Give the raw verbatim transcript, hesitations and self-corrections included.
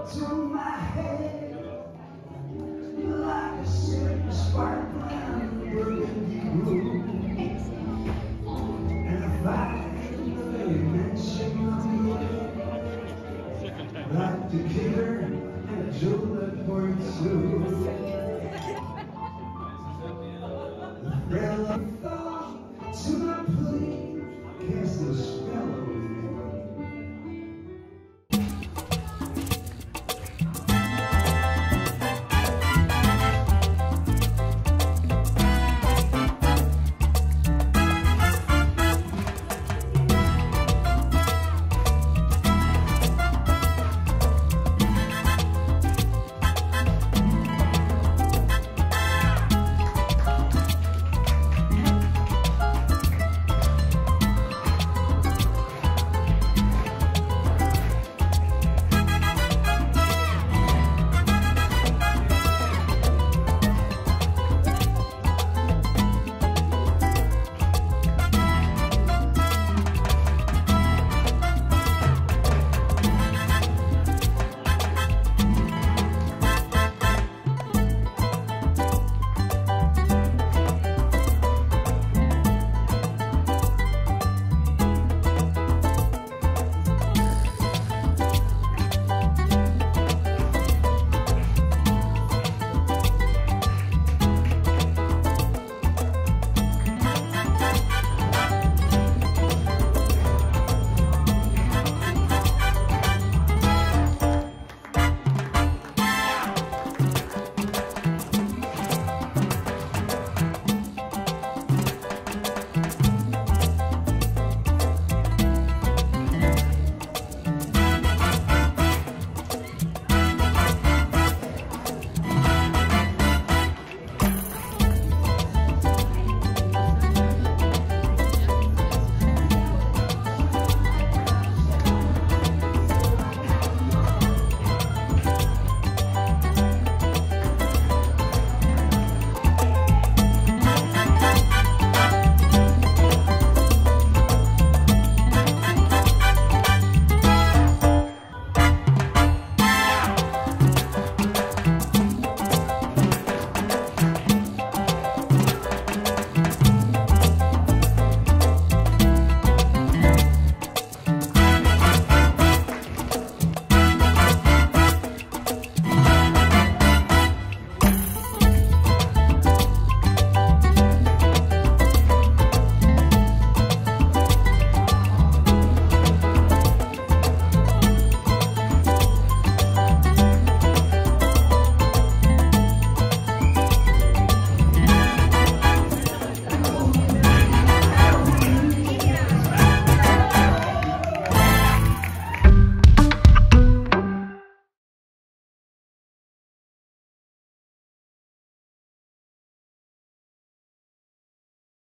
up to my head like a silver spark on the burning blue. And if I can really mention my name, like the killer and a jeweler for two.